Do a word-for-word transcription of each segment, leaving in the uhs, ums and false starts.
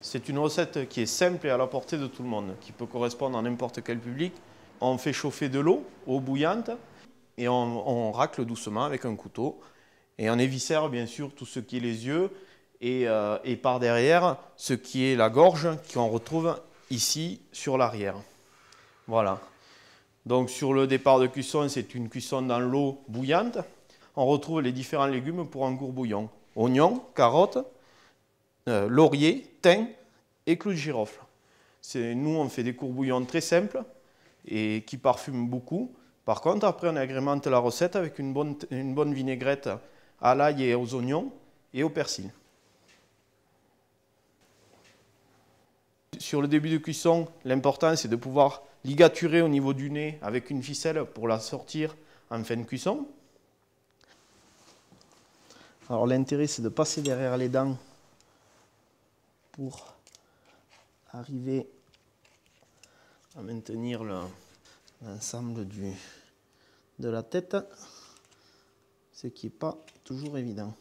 C'est une recette qui est simple et à la portée de tout le monde, qui peut correspondre à n'importe quel public. On fait chauffer de l'eau, eau bouillante, et on, on racle doucement avec un couteau. Et on éviscère bien sûr tout ce qui est les yeux et, euh, et par derrière ce qui est la gorge qu'on retrouve ici sur l'arrière. Voilà. Donc sur le départ de cuisson, c'est une cuisson dans l'eau bouillante. On retrouve les différents légumes pour un goût-bouillon. Oignons, carottes, euh, laurier, thym et clous de girofle. Nous, on fait des courbouillons très simples et qui parfument beaucoup. Par contre, après, on agrémente la recette avec une bonne, une bonne vinaigrette à l'ail et aux oignons et au persil. Sur le début de cuisson, l'important, c'est de pouvoir ligaturer au niveau du nez avec une ficelle pour la sortir en fin de cuisson. Alors l'intérêt, c'est de passer derrière les dents pour arriver à maintenir l'ensemble le, de la tête, ce qui n'est pas toujours évident.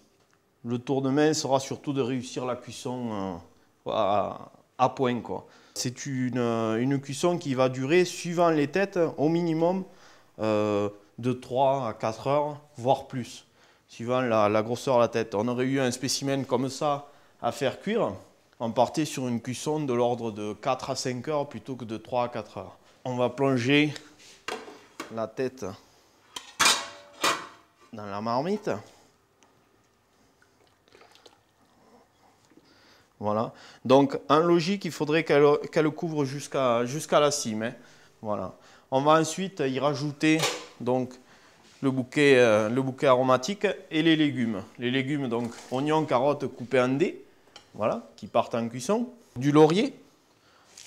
Le tour de main sera surtout de réussir la cuisson euh, à, à point, quoi. C'est une, une cuisson qui va durer, suivant les têtes, au minimum euh, de trois à quatre heures, voire plus. Suivant la, la grosseur de la tête. On aurait eu un spécimen comme ça à faire cuire, on partait sur une cuisson de l'ordre de quatre à cinq heures plutôt que de trois à quatre heures. On va plonger la tête dans la marmite. Voilà. Donc en logique, il faudrait qu'elle qu'elle couvre jusqu'à jusqu'à la cime, hein. Voilà. On va ensuite y rajouter donc Le bouquet, euh, le bouquet aromatique et les légumes. Les légumes, donc oignons, carottes coupés en dés, voilà, qui partent en cuisson. Du laurier,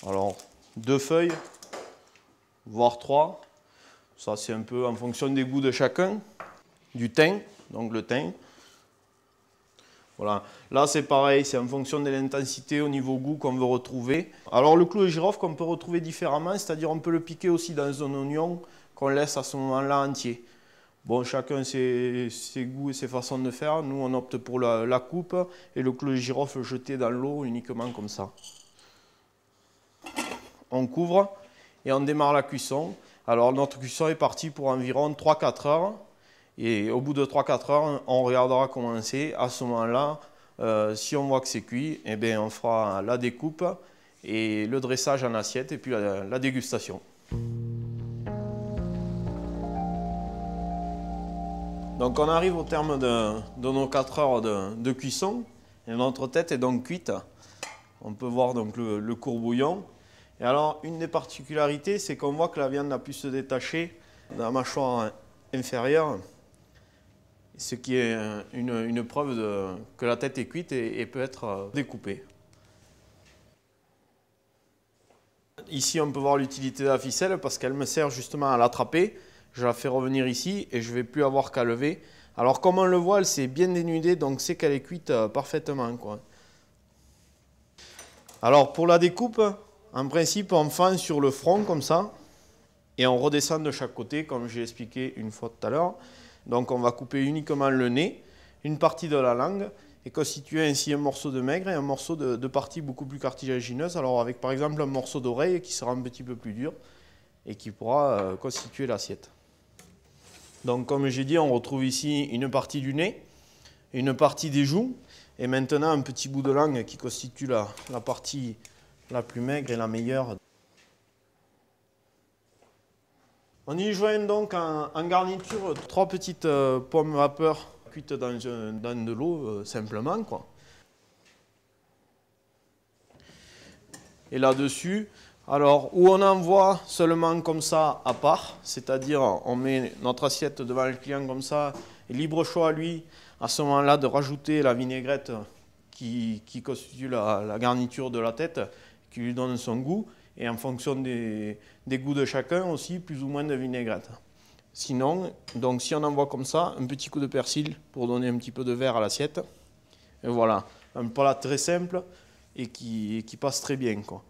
alors deux feuilles, voire trois. Ça, c'est un peu en fonction des goûts de chacun. Du thym, donc le thym. Voilà, là c'est pareil, c'est en fonction de l'intensité au niveau goût qu'on veut retrouver. Alors le clou de girofle qu'on peut retrouver différemment, c'est-à-dire on peut le piquer aussi dans un oignon qu'on laisse à ce moment-là entier. Bon, chacun ses, ses goûts et ses façons de faire. Nous, on opte pour la, la coupe et le clou de girofle jeté dans l'eau uniquement comme ça. On couvre et on démarre la cuisson. Alors, notre cuisson est partie pour environ trois à quatre heures. Et au bout de trois à quatre heures, on regardera comment c'est. À ce moment-là, euh, si on voit que c'est cuit, eh bien, on fera la découpe et le dressage en assiette et puis la, la dégustation. Donc on arrive au terme de, de nos quatre heures de, de cuisson et notre tête est donc cuite. On peut voir donc le, le courbouillon. Et alors une des particularités, c'est qu'on voit que la viande a pu se détacher de la mâchoire inférieure, ce qui est une, une preuve de, que la tête est cuite et, et peut être découpée. Ici on peut voir l'utilité de la ficelle parce qu'elle me sert justement à l'attraper. Je la fais revenir ici et je ne vais plus avoir qu'à lever. Alors comme on le voit, elle s'est bien dénudée, donc c'est qu'elle est cuite parfaitement, quoi. Alors pour la découpe, en principe on fend sur le front comme ça et on redescend de chaque côté comme j'ai expliqué une fois tout à l'heure. Donc on va couper uniquement le nez, une partie de la langue et constituer ainsi un morceau de maigre et un morceau de, de partie beaucoup plus cartilagineuse. Alors avec par exemple un morceau d'oreille qui sera un petit peu plus dur et qui pourra euh, constituer l'assiette. Donc comme j'ai dit, on retrouve ici une partie du nez, une partie des joues, et maintenant un petit bout de langue qui constitue la, la partie la plus maigre et la meilleure. On y joint donc en, en garniture trois petites euh, pommes vapeur cuites dans, dans de l'eau, euh, simplement, quoi. Et là-dessus, alors, où on envoie seulement comme ça à part, c'est-à-dire on met notre assiette devant le client comme ça, et libre choix à lui, à ce moment-là, de rajouter la vinaigrette qui, qui constitue la, la garniture de la tête, qui lui donne son goût, et en fonction des, des goûts de chacun aussi, plus ou moins de vinaigrette. Sinon, donc si on envoie comme ça, un petit coup de persil pour donner un petit peu de vert à l'assiette, et voilà, un plat très simple et qui, et qui passe très bien, quoi.